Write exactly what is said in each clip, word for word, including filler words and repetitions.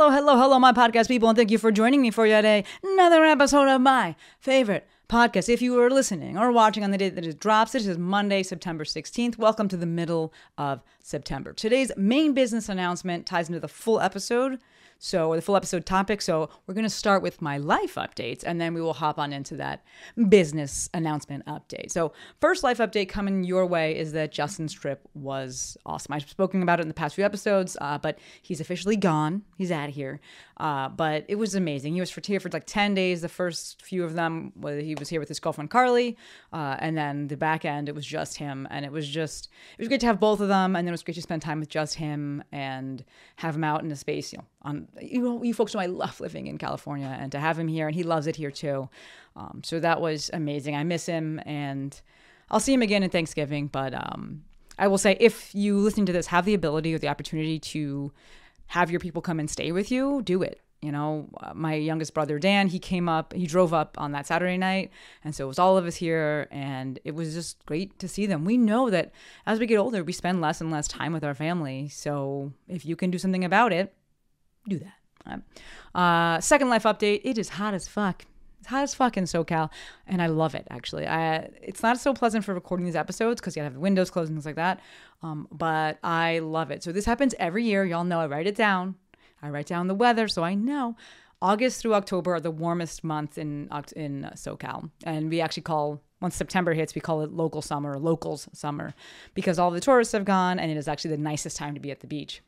Hello, hello, hello, my podcast people, and thank you for joining me for yet another episode of my favorite podcast. If you are listening or watching on the day that it drops, this is Monday, September sixteenth. Welcome to the middle of September. Today's main business announcement ties into the full episode, so or the full episode topic. So we're going to start with my life updates, and then we will hop on into that business announcement update. So first life update coming your way is that Justin's trip was awesome. I've spoken about it in the past few episodes, uh, but he's officially gone. He's out of here. Uh, but it was amazing. He was for here for like ten days. The first few of them, he was here with his girlfriend, Carly. Uh, and then the back end, it was just him. And it was just, it was great to have both of them. And then it was great to spend time with just him and have him out in a space, you know, on, you know, you folks know I love living in California, and to have him here, and he loves it here too. Um, so that was amazing. I miss him, and I'll see him again in Thanksgiving. But um, I will say, if you listening to this have the ability or the opportunity to have your people come and stay with you, do it. You know, my youngest brother, Dan, he came up, he drove up on that Saturday night. And so it was all of us here. And it was just great to see them. We know that as we get older, we spend less and less time with our family. So if you can do something about it, do that. Uh, second life update. It is hot as fuck. It's hot as fuck in SoCal, and I love it, actually. I, it's not so pleasant for recording these episodes because you have the windows closed and things like that, um, but I love it. So this happens every year. Y'all know I write it down. I write down the weather, so I know. August through October are the warmest months in in SoCal, and we actually call, once September hits, we call it local summer, locals summer, because all the tourists have gone, and it is actually the nicest time to be at the beach.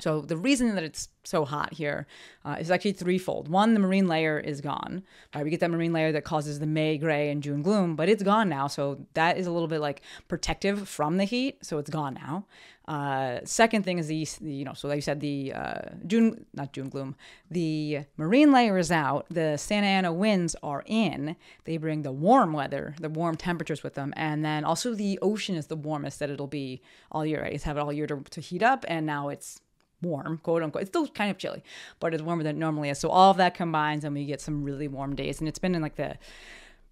So the reason that it's so hot here uh, is actually threefold. One, the marine layer is gone. Right? We get that marine layer that causes the May gray and June gloom, but it's gone now. So that is a little bit like protective from the heat. So it's gone now. Uh, second thing is the, you know, so like you said, the uh, June, not June gloom, the marine layer is out. The Santa Ana winds are in. They bring the warm weather, the warm temperatures with them. And then also the ocean is the warmest that it'll be all year. Right? It's have it all year to, to heat up. And now it's warm, quote unquote. It's still kind of chilly, but it's warmer than it normally is. So all of that combines and we get some really warm days. And it's been in like the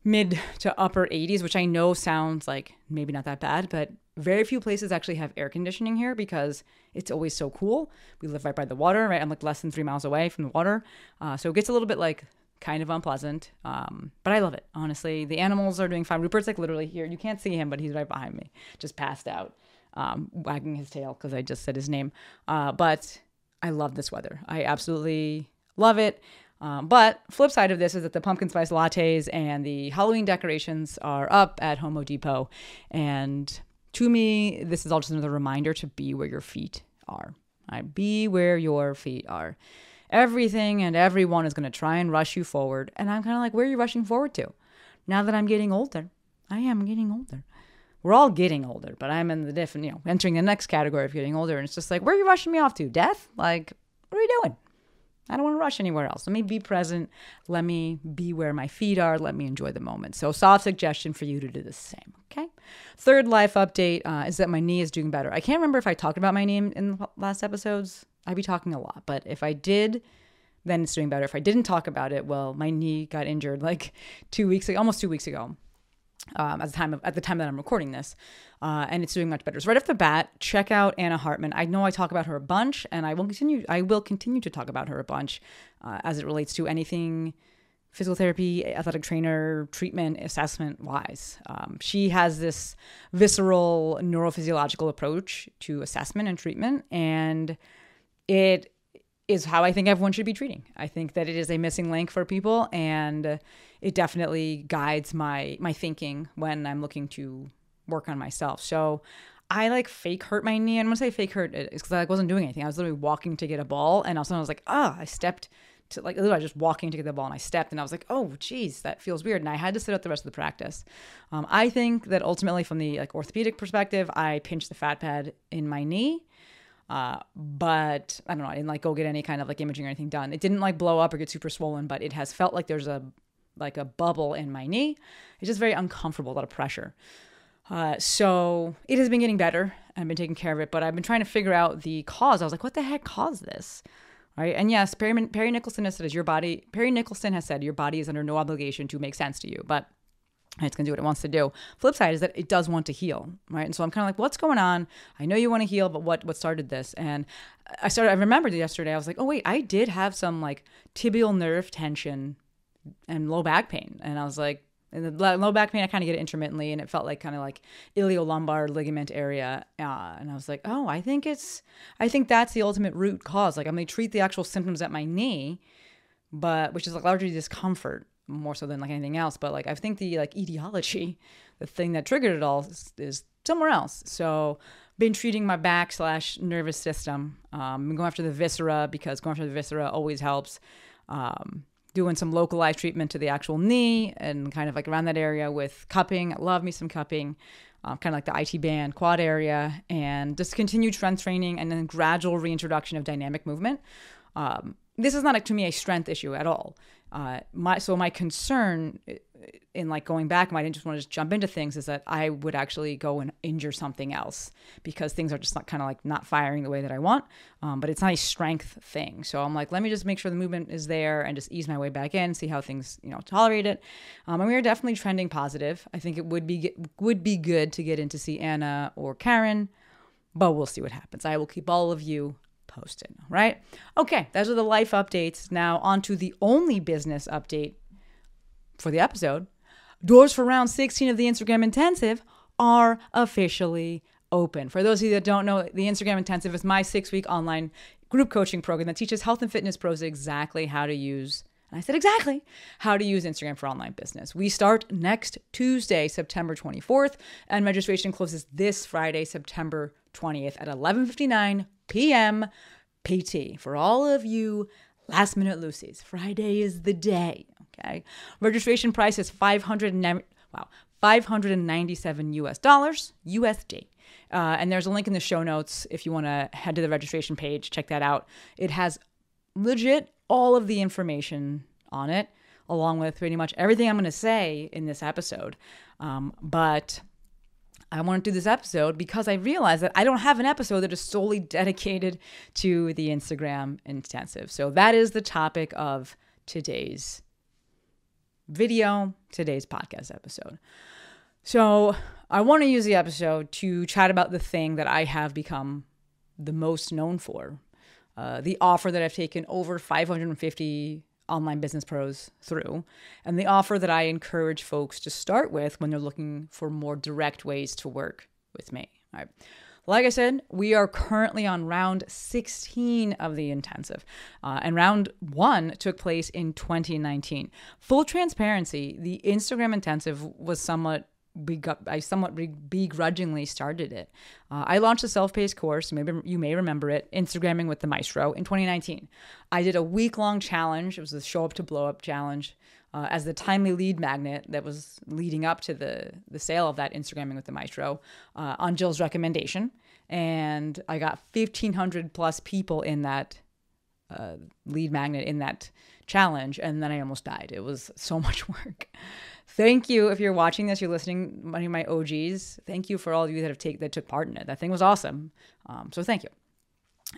mid to upper eighties, which I know sounds like maybe not that bad, but very few places actually have air conditioning here because it's always so cool. We live right by the water, right? I'm like less than three miles away from the water. Uh, so it gets a little bit like kind of unpleasant, um, but I love it. Honestly, the animals are doing fine. Rupert's like literally here. You can't see him, but he's right behind me, just passed out. Um, wagging his tail because I just said his name. Uh, but I love this weather. I absolutely love it. Um, but flip side of this is that the pumpkin spice lattes and the Halloween decorations are up at Home Depot. And to me, this is all just another reminder to be where your feet are. Right? Be where your feet are. Everything and everyone is going to try and rush you forward. And I'm kind of like, where are you rushing forward to? Now that I'm getting older, I am getting older. We're all getting older, but I'm in the different, you know, entering the next category of getting older. And it's just like, where are you rushing me off to? Death? Like, what are you doing? I don't want to rush anywhere else. Let me be present. Let me be where my feet are. Let me enjoy the moment. So soft suggestion for you to do the same, okay? Third life update uh, is that my knee is doing better. I can't remember if I talked about my knee in the last episodes. I'd be talking a lot, but if I did, then it's doing better. If I didn't talk about it, well, my knee got injured like two weeks ago, almost two weeks ago. Um, at the time of, at the time that I'm recording this, uh, and it's doing much better. So right off the bat, check out Anna Hartman. I know I talk about her a bunch, and I will continue. I will continue to talk about her a bunch uh, as it relates to anything physical therapy, athletic trainer, treatment, assessment wise. Um, she has this visceral neurophysiological approach to assessment and treatment, and it is how I think everyone should be treating. I think that it is a missing link for people, and it definitely guides my my thinking when I'm looking to work on myself. So I like fake hurt my knee. And when I say fake hurt, it's because I like, wasn't doing anything. I was literally walking to get a ball, and all of a sudden I was like, oh, I stepped to like literally I was just walking to get the ball, and I stepped, and I was like, oh, geez, that feels weird. And I had to sit out the rest of the practice. Um, I think that ultimately, from the like orthopedic perspective, I pinched the fat pad in my knee. Uh, but I don't know, I didn't like go get any kind of like imaging or anything done. It didn't like blow up or get super swollen, but it has felt like there's a, like a bubble in my knee. It's just very uncomfortable, a lot of pressure. Uh, so it has been getting better. I've been taking care of it, but I've been trying to figure out the cause. I was like, what the heck caused this? Right. And yes, Perry, Perry Nicholson has said, is your body, Perry Nicholson has said, your body is under no obligation to make sense to you, but It's going to do what it wants to do. Flip side is that it does want to heal, right? And so I'm kind of like, what's going on? I know you want to heal, but what what started this? And I started, I remembered yesterday, I was like, oh wait, I did have some like tibial nerve tension and low back pain. And I was like, and the low back pain, I kind of get it intermittently, and it felt like kind of like iliolumbar ligament area. Uh, and I was like, oh, I think it's, I think that's the ultimate root cause. Like I'm going to treat the actual symptoms at my knee, but which is like largely discomfort, more so than like anything else. But like, I think the like etiology, the thing that triggered it all is, is somewhere else. So been treating my back slash nervous system. Um, been going after the viscera, because going after the viscera always helps. Um, doing some localized treatment to the actual knee and kind of like around that area with cupping. I love me some cupping, um, kind of like the I T band quad area, and just continued strength training and then gradual reintroduction of dynamic movement. Um, This is not, a, to me, a strength issue at all. Uh, my So my concern in like going back, I didn't just want to just jump into things, is that I would actually go and injure something else because things are just not kind of like not firing the way that I want. Um, but it's not a strength thing. So I'm like, let me just make sure the movement is there and just ease my way back in, see how things, you know, tolerate it. Um, and we are definitely trending positive. I think it would be would be good to get in to see Anna or Karen, but we'll see what happens. I will keep all of you posted, right? Okay, those are the life updates. Now on to the only business update for the episode. Doors for round sixteen of the Instagram Intensive are officially open. For those of you that don't know, the Instagram Intensive is my six-week online group coaching program that teaches health and fitness pros exactly how to use, and I said exactly, how to use Instagram for online business. We start next Tuesday, September twenty-fourth, and registration closes this Friday, September twentieth at eleven fifty-nine p m P T for all of you last minute Lucy's. Friday is the day. Okay. Registration price is five hundred wow, five hundred ninety-seven U S dollars, U S D. Uh, and there's a link in the show notes if you want to head to the registration page, check that out. It has legit all of the information on it, along with pretty much everything I'm going to say in this episode. Um, but I want to do this episode because I realized that I don't have an episode that is solely dedicated to the Instagram Intensive. So that is the topic of today's video, today's podcast episode. So I want to use the episode to chat about the thing that I have become the most known for, uh, the offer that I've taken over five hundred fifty online business pros through, and the offer that I encourage folks to start with when they're looking for more direct ways to work with me. All right. Like I said, we are currently on round sixteen of the intensive, uh, and round one took place in twenty nineteen. Full transparency, the Instagram intensive was somewhat Begu- I somewhat begrudgingly started it. Uh, I launched a self-paced course, maybe you may remember it, Instagramming with the Maestro, in twenty nineteen. I did a week-long challenge. It was the Show Up to Blow Up challenge uh, as the timely lead magnet that was leading up to the, the sale of that Instagramming with the Maestro uh, on Jill's recommendation. And I got fifteen hundred plus people in that uh, lead magnet in that challenge, and then I almost died. It was so much work. Thank you. If you're watching this, you're listening, any of my O Gs, thank you for all of you that have take, that took part in it. That thing was awesome. Um, so thank you.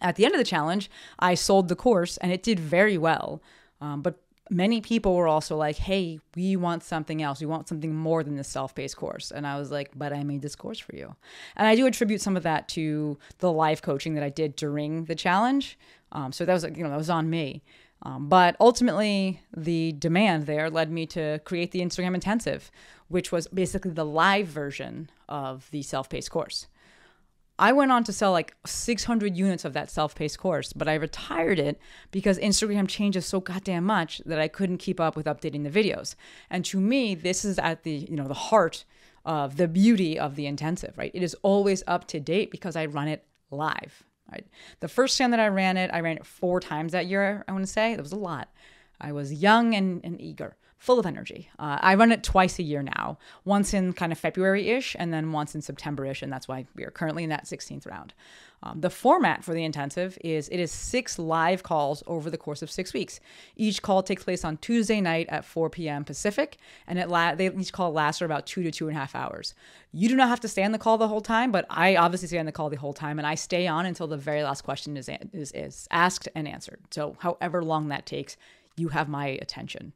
At the end of the challenge, I sold the course and it did very well. Um, but many people were also like, hey, we want something else. We want something more than this self-paced course. And I was like, but I made this course for you. And I do attribute some of that to the live coaching that I did during the challenge. Um, so that was, you know, that was on me. Um, but ultimately, the demand there led me to create the Instagram Intensive, which was basically the live version of the self-paced course. I went on to sell like six hundred units of that self-paced course, but I retired it because Instagram changes so goddamn much that I couldn't keep up with updating the videos. And to me, this is at the, you know, the heart of the beauty of the intensive, right? It is always up to date because I run it live. Right. The first time that I ran it, I ran it four times that year, I want to say. That was a lot. I was young and, and eager, full of energy. Uh, I run it twice a year now, once in kind of February-ish and then once in September-ish, and that's why we are currently in that sixteenth round. Um, the format for the intensive is it is six live calls over the course of six weeks. Each call takes place on Tuesday night at four p m Pacific, and it la- they each call lasts for about two to two and a half hours. You do not have to stay on the call the whole time, but I obviously stay on the call the whole time, and I stay on until the very last question is an- is, is asked and answered. So however long that takes, you have my attention.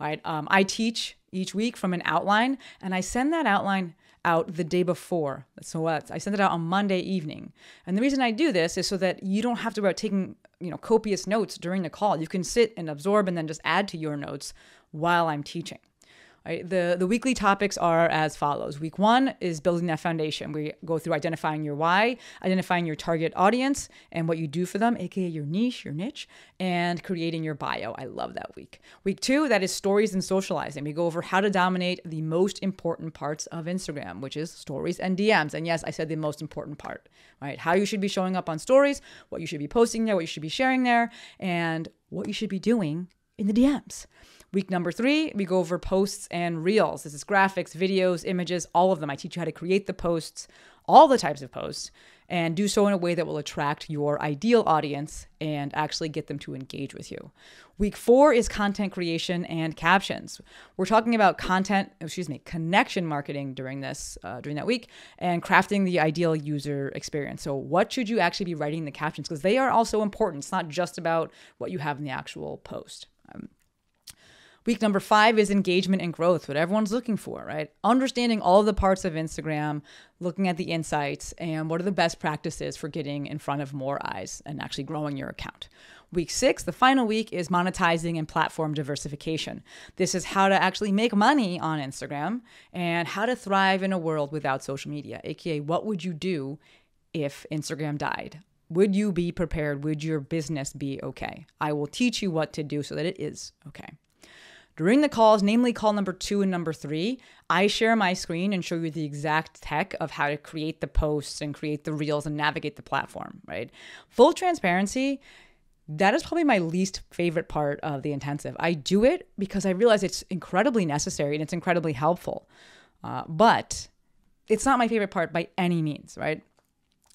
All right. Um, I teach each week from an outline, and I send that outline out the day before. So what? I send it out on Monday evening. And the reason I do this is so that you don't have to worry about taking, you know, copious notes during the call. You can sit and absorb and then just add to your notes while I'm teaching. Right. The, the weekly topics are as follows. Week one is building that foundation. We go through identifying your why, identifying your target audience and what you do for them, aka your niche, your niche, and creating your bio. I love that week. Week two, that is stories and socializing. We go over how to dominate the most important parts of Instagram, which is stories and D Ms. And yes, I said the most important part, right? How you should be showing up on stories, what you should be posting there, what you should be sharing there, and what you should be doing in the D Ms. Week number three, we go over posts and reels. This is graphics, videos, images, all of them. I teach you how to create the posts, all the types of posts, and do so in a way that will attract your ideal audience and actually get them to engage with you. Week four is content creation and captions. We're talking about content, excuse me, connection marketing during this, uh, during that week, and crafting the ideal user experience. So what should you actually be writing in the captions? Because they are also important. It's not just about what you have in the actual post. Um, Week number five is engagement and growth, what everyone's looking for, right? Understanding all the parts of Instagram, looking at the insights, and what are the best practices for getting in front of more eyes and actually growing your account. Week six, the final week, is monetizing and platform diversification. This is how to actually make money on Instagram and how to thrive in a world without social media, aka what would you do if Instagram died? Would you be prepared? Would your business be okay? I will teach you what to do so that it is okay. During the calls, namely call number two and number three, I share my screen and show you the exact tech of how to create the posts and create the reels and navigate the platform, right? Full transparency, that is probably my least favorite part of the intensive. I do it because I realize it's incredibly necessary and it's incredibly helpful, uh, but it's not my favorite part by any means, right?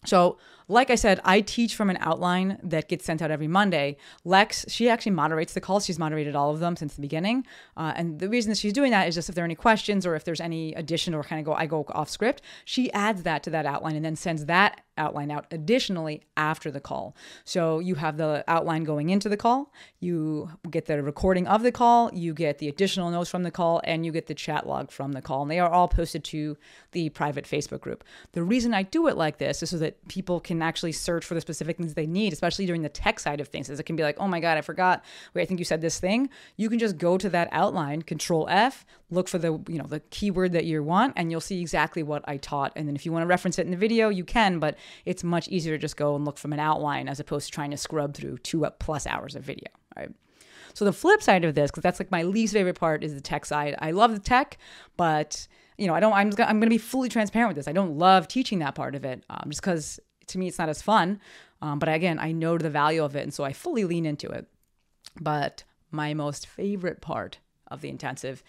So like I said, I teach from an outline that gets sent out every Monday. Lex, she actually moderates the calls. She's moderated all of them since the beginning. Uh, and the reason that she's doing that is just if there are any questions or if there's any addition or kind of go, I go off script, she adds that to that outline and then sends that outline out additionally after the call. So you have the outline going into the call, you get the recording of the call, you get the additional notes from the call, and you get the chat log from the call. And they are all posted to the private Facebook group. The reason I do it like this is so that people can actually search for the specific things they need, especially during the tech side of things, as it can be like, oh my God, I forgot. Wait, I think you said this thing. You can just go to that outline, control F, look for the, you know, the keyword that you want, and you'll see exactly what I taught. And then if you want to reference it in the video, you can, but it's much easier to just go and look from an outline as opposed to trying to scrub through two plus hours of video, right? So the flip side of this, because that's like my least favorite part, is the tech side. I love the tech, but you know, I don't, I'm, I'm going to be fully transparent with this. I don't love teaching that part of it um, just because to me, it's not as fun. Um, but again, I know the value of it. And so I fully lean into it. But my most favorite part of the intensive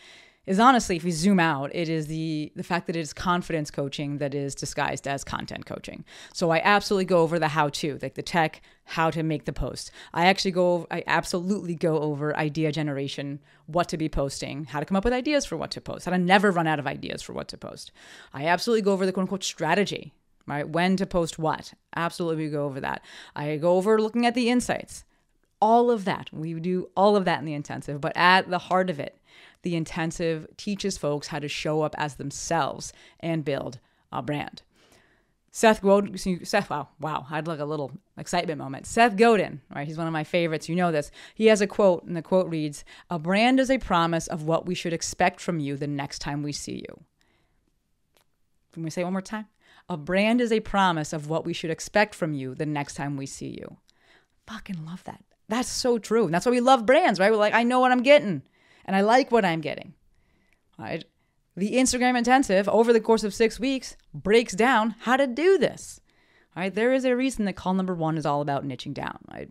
is honestly, if we zoom out, it is the the fact that it is confidence coaching that is disguised as content coaching. So I absolutely go over the how-to, like the tech, how to make the post. I actually go, I absolutely go over idea generation, what to be posting, how to come up with ideas for what to post, how to never run out of ideas for what to post. I absolutely go over the quote-unquote strategy, right? When to post what. Absolutely, we go over that. I go over looking at the insights. All of that. We do all of that in the intensive, but at the heart of it, the intensive teaches folks how to show up as themselves and build a brand. Seth Godin, Seth, wow, wow, I had like a little excitement moment. Seth Godin, right? He's one of my favorites. You know this. He has a quote, and the quote reads, "A brand is a promise of what we should expect from you the next time we see you." Can we say it one more time? "A brand is a promise of what we should expect from you the next time we see you." Fucking love that. That's so true. And that's why we love brands, right? We're like, I know what I'm getting and I like what I'm getting. All right. The Instagram intensive over the course of six weeks breaks down how to do this. All right. There is a reason that call number one is all about niching down, right?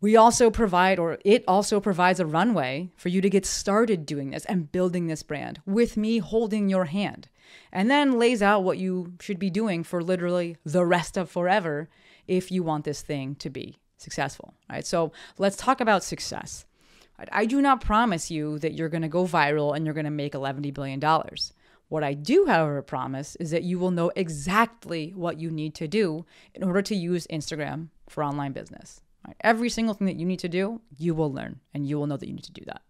We also provide, or it also provides a runway for you to get started doing this and building this brand with me holding your hand, and then lays out what you should be doing for literally the rest of forever if you want this thing to be successful, right? So let's talk about success. I do not promise you that you're going to go viral and you're going to make eleven billion dollars. What I do, however, promise is that you will know exactly what you need to do in order to use Instagram for online business. Right? Every single thing that you need to do, you will learn and you will know that you need to do that.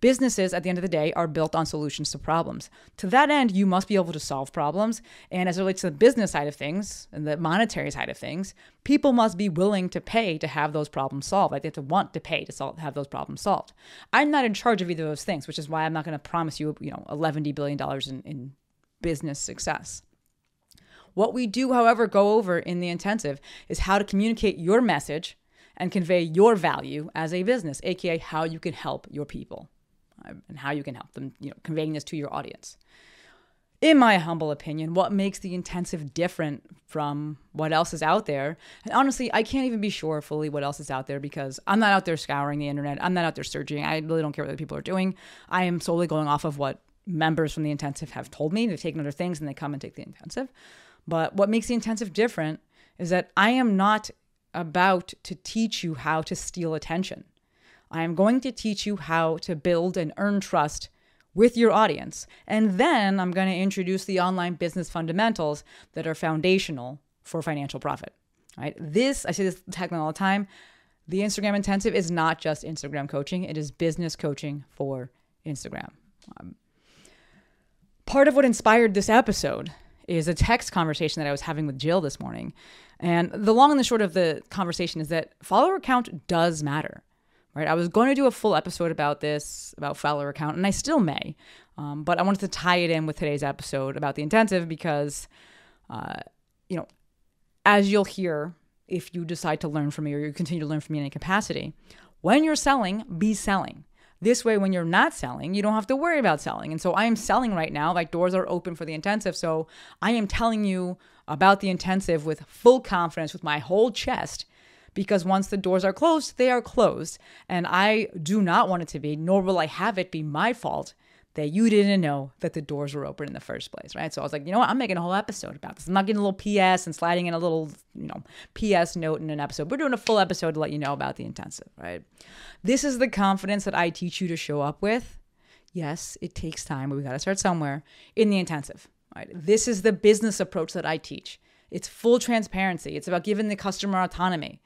Businesses, at the end of the day, are built on solutions to problems. To that end, you must be able to solve problems. And as it relates to the business side of things and the monetary side of things, people must be willing to pay to have those problems solved. Like they have to want to pay to solve, have those problems solved. I'm not in charge of either of those things, which is why I'm not going to promise you, you know, eleven billion dollars in, in business success. What we do, however, go over in the intensive is how to communicate your message and convey your value as a business, aka how you can help your people and how you can help them, you know, conveying this to your audience. In my humble opinion, what makes the intensive different from what else is out there, and honestly, I can't even be sure fully what else is out there because I'm not out there scouring the internet. I'm not out there searching. I really don't care what other people are doing. I am solely going off of what members from the intensive have told me. They've taken other things and they come and take the intensive. But what makes the intensive different is that I am not about to teach you how to steal attention. I am going to teach you how to build and earn trust with your audience. And then I'm going to introduce the online business fundamentals that are foundational for financial profit. Right? This, I say this technically all the time, the Instagram Intensive is not just Instagram coaching. It is business coaching for Instagram. Um, part of what inspired this episode is a text conversation that I was having with Jill this morning. And the long and the short of the conversation is that follower count does matter. Right? I was going to do a full episode about this, about follower count, and I still may. Um, but I wanted to tie it in with today's episode about the intensive because, uh, you know, as you'll hear, if you decide to learn from me or you continue to learn from me in any capacity, when you're selling, be selling. This way, when you're not selling, you don't have to worry about selling. And so I am selling right now. Like, doors are open for the intensive. So I am telling you about the intensive with full confidence, with my whole chest, because once the doors are closed, they are closed. And I do not want it to be, nor will I have it be my fault that you didn't know that the doors were open in the first place, right? So I was like, you know what? I'm making a whole episode about this. I'm not getting a little P S and sliding in a little, you know, P S note in an episode. We're doing a full episode to let you know about the intensive, right? This is the confidence that I teach you to show up with. Yes, it takes time, but we got to start somewhere in the intensive, right? This is the business approach that I teach. It's full transparency. It's about giving the customer autonomy.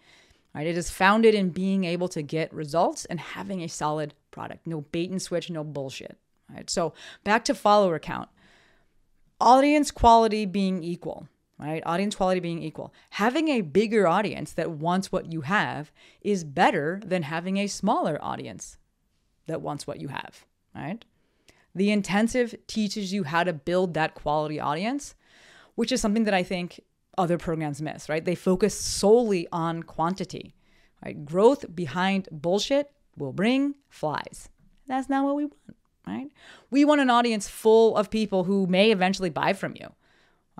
Right? It is founded in being able to get results and having a solid product. No bait and switch, no bullshit. Right? So back to follower count. Audience quality being equal, right? Audience quality being equal. Having a bigger audience that wants what you have is better than having a smaller audience that wants what you have, right? The intensive teaches you how to build that quality audience, which is something that I think other programs miss, right? They focus solely on quantity, right? Growth behind bullshit will bring flies. That's not what we want, right? We want an audience full of people who may eventually buy from you,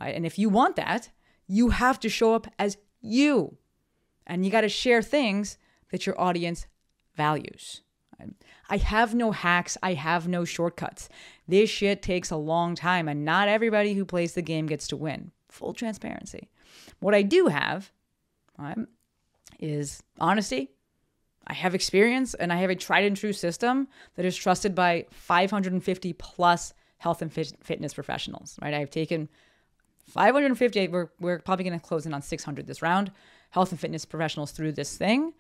right? And if you want that, you have to show up as you, and you got to share things that your audience values. Right? I have no hacks. I have no shortcuts. This shit takes a long time, and not everybody who plays the game gets to win. Full transparency. What I do have um, is honesty. I have experience, and I have a tried and true system that is trusted by five hundred fifty plus health and fit fitness professionals, right? I've taken five hundred fifty, we're, we're probably going to close in on six hundred this round, health and fitness professionals through this thing.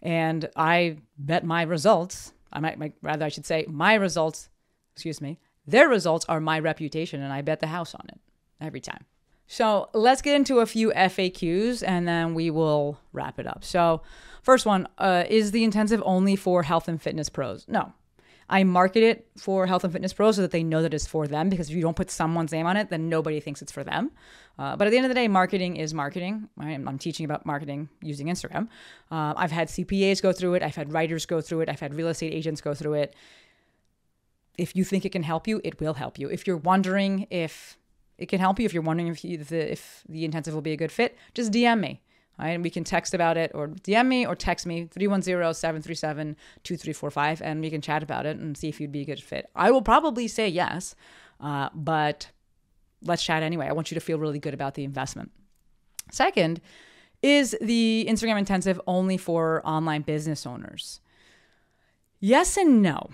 And I bet my results, I might, might rather I should say my results, excuse me, their results are my reputation, and I bet the house on it every time. So let's get into a few F A Qs and then we will wrap it up. So first one, uh, is the intensive only for health and fitness pros? No. I market it for health and fitness pros so that they know that it's for them, because if you don't put someone's name on it, then nobody thinks it's for them. Uh, but at the end of the day, marketing is marketing. Right? I'm, I'm teaching about marketing using Instagram. Uh, I've had C P As go through it. I've had writers go through it. I've had real estate agents go through it. If you think it can help you, it will help you. If you're wondering if... It can help you if you're wondering if, you, if, the, if the intensive will be a good fit. Just D M me, right? And we can text about it, or D M me or text me, three one zero, seven three seven, two three four five, and we can chat about it and see if you'd be a good fit. I will probably say yes, uh, but let's chat anyway. I want you to feel really good about the investment. Second, is the Instagram intensive only for online business owners? Yes and no.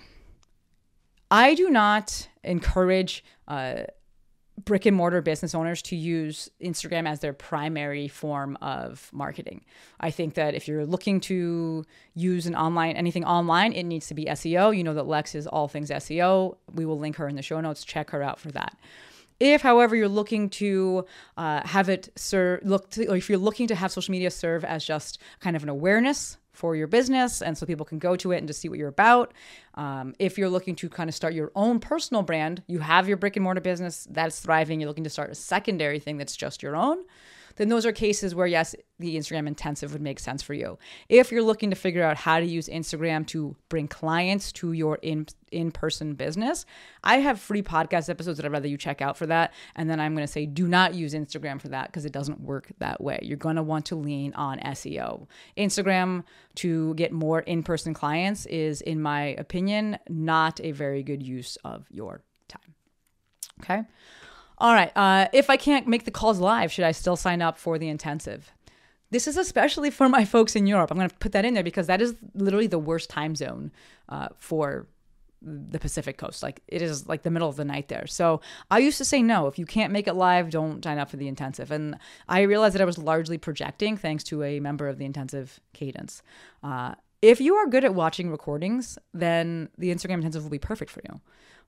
I do not encourage... Uh, brick and mortar business owners to use Instagram as their primary form of marketing. I think that if you're looking to use an online, anything online, it needs to be S E O. You know that Lex is all things S E O. We will link her in the show notes. Check her out for that. If, however, you're looking to uh, have it serve, look to, or if you're looking to have social media serve as just kind of an awareness for your business, and so people can go to it and just see what you're about. Um, if you're looking to kind of start your own personal brand, you have your brick and mortar business that's thriving, you're looking to start a secondary thing that's just your own, then those are cases where, yes, the Instagram Intensive would make sense for you. If you're looking to figure out how to use Instagram to bring clients to your in, in-person business, I have free podcast episodes that I'd rather you check out for that. And then I'm going to say, do not use Instagram for that because it doesn't work that way. You're going to want to lean on S E O. Instagram to get more in-person clients is, in my opinion, not a very good use of your time. Okay. All right, uh, if I can't make the calls live, should I still sign up for the intensive? This is especially for my folks in Europe. I'm going to put that in there because that is literally the worst time zone uh, for the Pacific Coast. Like, it is like the middle of the night there. So I used to say, no, if you can't make it live, don't sign up for the intensive. And I realized that I was largely projecting thanks to a member of the intensive, Cadence. Uh, if you are good at watching recordings, then the Instagram intensive will be perfect for you.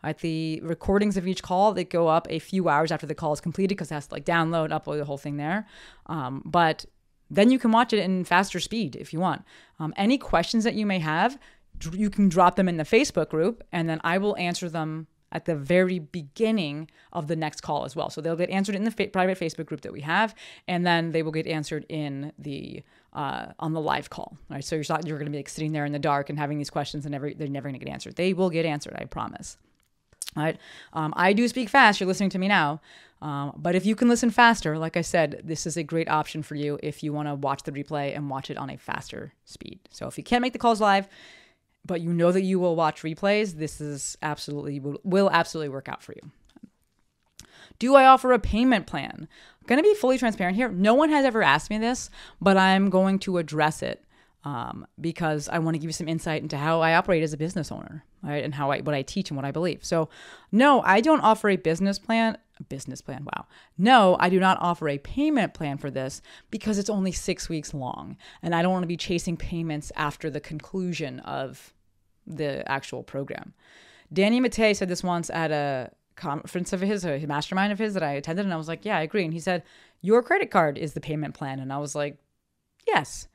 Right, the recordings of each call that go up a few hours after the call is completed because it has to like download, upload the whole thing there. Um, but then you can watch it in faster speed if you want. Um, any questions that you may have, you can drop them in the Facebook group and then I will answer them at the very beginning of the next call as well. So they'll get answered in the fa- private Facebook group that we have, and then they will get answered in the uh, on the live call. All right, so you're not you're going to be like sitting there in the dark and having these questions and never they're never going to get answered. They will get answered, I promise. All right. Um, I do speak fast. You're listening to me now. Um, but if you can listen faster, like I said, this is a great option for you if you want to watch the replay and watch it on a faster speed. So if you can't make the calls live, but you know that you will watch replays, this is absolutely will, will absolutely work out for you. Do I offer a payment plan? I'm going to be fully transparent here. No one has ever asked me this, but I'm going to address it. Um, because I want to give you some insight into how I operate as a business owner, right? And how I, what I teach and what I believe. So no, I don't offer a business plan, a business plan. Wow. No, I do not offer a payment plan for this because it's only six weeks long and I don't want to be chasing payments after the conclusion of the actual program. Danny Matei said this once at a conference of his, a mastermind of his that I attended. And I was like, yeah, I agree. And he said, your credit card is the payment plan. And I was like, yes.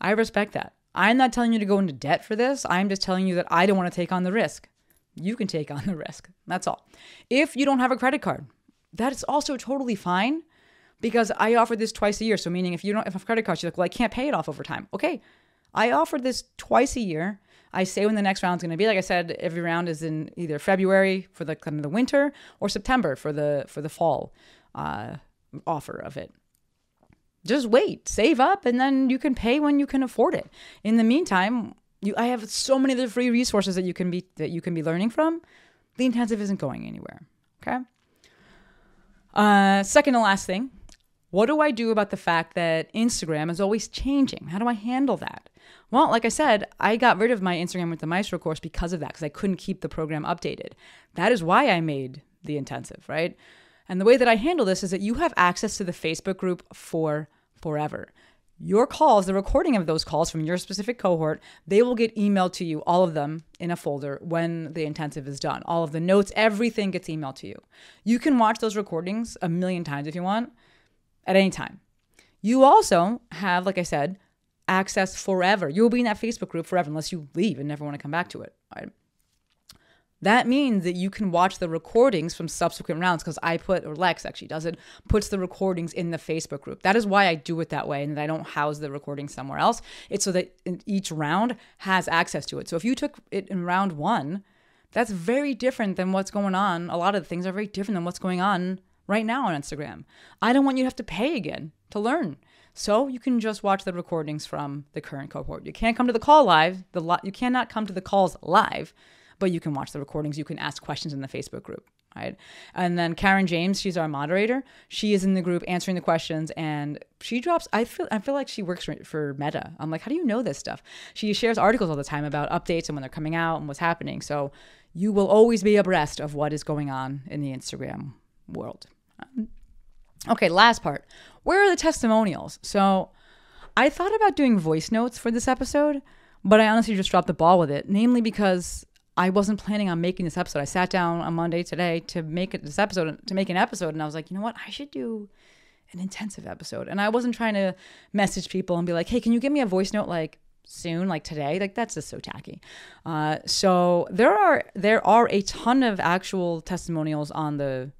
I respect that. I'm not telling you to go into debt for this. I'm just telling you that I don't want to take on the risk. You can take on the risk. That's all. If you don't have a credit card, that is also totally fine because I offer this twice a year. So meaning if you don't have a credit card, you're like, well, I can't pay it off over time. Okay. I offer this twice a year. I say when the next round is going to be. Like I said, every round is in either February for the kind of the winter or September for the, for the fall uh, offer of it. Just wait, save up, and then you can pay when you can afford it. In the meantime, you, I have so many of the free resources that you can be that you can be learning from. The intensive isn't going anywhere. Okay. Uh, second to last thing, what do I do about the fact that Instagram is always changing? How do I handle that? Well, like I said, I got rid of my Instagram with the Maestro course because of that, because I couldn't keep the program updated. That is why I made the intensive, right? And the way that I handle this is that you have access to the Facebook group for forever. Your calls, the recording of those calls from your specific cohort, they will get emailed to you, all of them in a folder when the intensive is done. All of the notes, everything gets emailed to you. You can watch those recordings a million times if you want at any time. You also have, like I said, access forever. You will be in that Facebook group forever unless you leave and never want to come back to it, right? That means that you can watch the recordings from subsequent rounds because I put, or Lex actually does it, puts the recordings in the Facebook group. That is why I do it that way and that I don't house the recording somewhere else. It's so that each round has access to it. So if you took it in round one, that's very different than what's going on. A lot of the things are very different than what's going on right now on Instagram. I don't want you to have to pay again to learn. So you can just watch the recordings from the current cohort. You can't come to the call live. The li- you cannot come to the calls live. But you can watch the recordings. You can ask questions in the Facebook group, right? And then Karen James, she's our moderator. She is in the group answering the questions, and she drops. I feel I feel like she works for, for Meta. I'm like, how do you know this stuff? She shares articles all the time about updates and when they're coming out and what's happening. So you will always be abreast of what is going on in the Instagram world. Okay, last part. Where are the testimonials? So I thought about doing voice notes for this episode, but I honestly just dropped the ball with it, namely because I wasn't planning on making this episode. I sat down on Monday today to make it, this episode, to make an episode, and I was like, you know what? I should do an intensive episode. And I wasn't trying to message people and be like, hey, can you give me a voice note like soon, like today? Like, that's just so tacky. Uh, so there are there are a ton of actual testimonials on the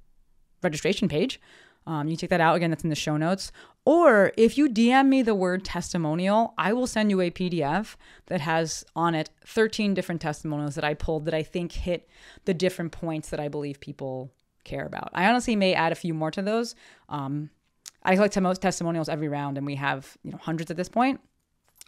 registration page. Um, you check that out. Again, that's in the show notes. Or if you D M me the word testimonial, I will send you a P D F that has on it thirteen different testimonials that I pulled that I think hit the different points that I believe people care about. I honestly may add a few more to those. Um, I collect the most testimonials every round, and we have, you know, hundreds at this point.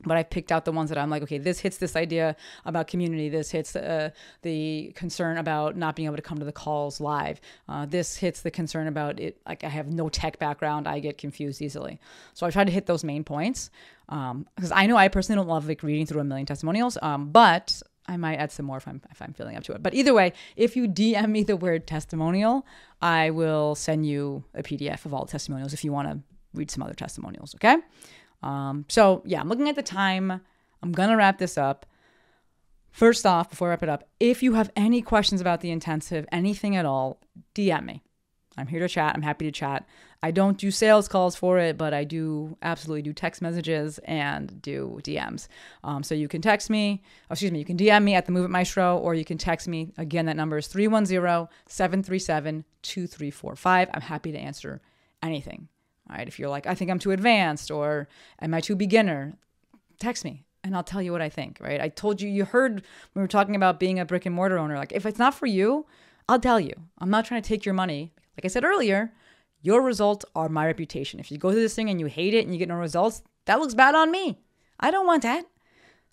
But I picked out the ones that I'm like, okay, this hits this idea about community. This hits uh, the concern about not being able to come to the calls live. Uh, this hits the concern about it. Like, I have no tech background. I get confused easily. So I tried to hit those main points um, because I know I personally don't love like reading through a million testimonials, um, but I might add some more if I'm, if I'm feeling up to it. But either way, if you D M me the word testimonial, I will send you a P D F of all the testimonials if you want to read some other testimonials. Okay. Um, so yeah, I'm looking at the time. I'm going to wrap this up. First off, before I wrap it up, if you have any questions about the intensive, anything at all, D M me. I'm here to chat. I'm happy to chat. I don't do sales calls for it, but I do absolutely do text messages and do D Ms. Um, so you can text me, oh, excuse me, you can D M me at The Movement Maestro, or you can text me. Again, that number is three one zero, seven three seven, two three four five. I'm happy to answer anything. All right, if you're like, I think I'm too advanced, or am I too beginner, text me and I'll tell you what I think, right? I told you, you heard when we were talking about being a brick and mortar owner, like if it's not for you, I'll tell you. I'm not trying to take your money. Like I said earlier, your results are my reputation. If you go through this thing and you hate it and you get no results, that looks bad on me. I don't want that.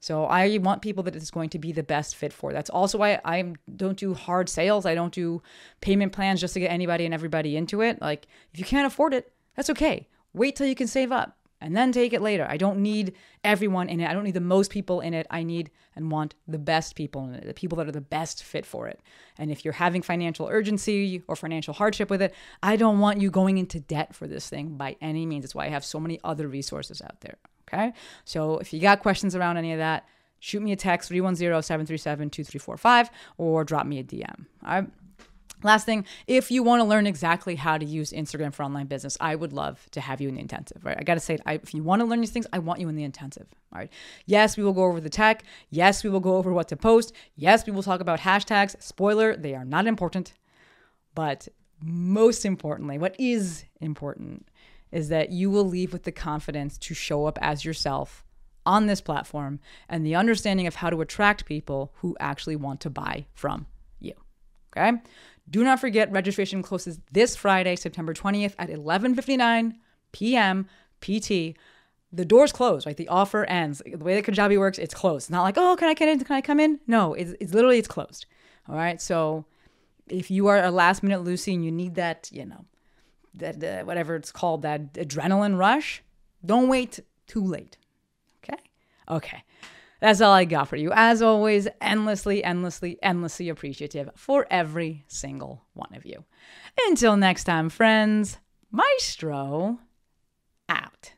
So I want people that it's going to be the best fit for. That's also why I don't do hard sales. I don't do payment plans just to get anybody and everybody into it. Like if you can't afford it, that's okay. Wait till you can save up and then take it later. I don't need everyone in it. I don't need the most people in it. I need and want the best people in it, the people that are the best fit for it. And if you're having financial urgency or financial hardship with it, I don't want you going into debt for this thing by any means. That's why I have so many other resources out there. Okay. So if you got questions around any of that, shoot me a text, three one zero, seven three seven, two three four five, or drop me a D M. All right. Last thing, if you want to learn exactly how to use Instagram for online business, I would love to have you in the intensive, right? I got to say, I, if you want to learn these things, I want you in the intensive, all right? Yes, we will go over the tech. Yes, we will go over what to post. Yes, we will talk about hashtags. Spoiler, they are not important. But most importantly, what is important is that you will leave with the confidence to show up as yourself on this platform and the understanding of how to attract people who actually want to buy from you, okay? Do not forget, registration closes this Friday, September twentieth at eleven fifty-nine p.m. P T. The doors close, right? The offer ends. The way that Kajabi works, it's closed. It's not like, oh, can I get in? Can I come in? No, it's, it's literally, it's closed. All right. So if you are a last minute Lucy and you need that, you know, that uh, whatever it's called, that adrenaline rush, don't wait too late. Okay. Okay. That's all I got for you. As always, endlessly, endlessly, endlessly appreciative for every single one of you. Until next time, friends, Maestro out.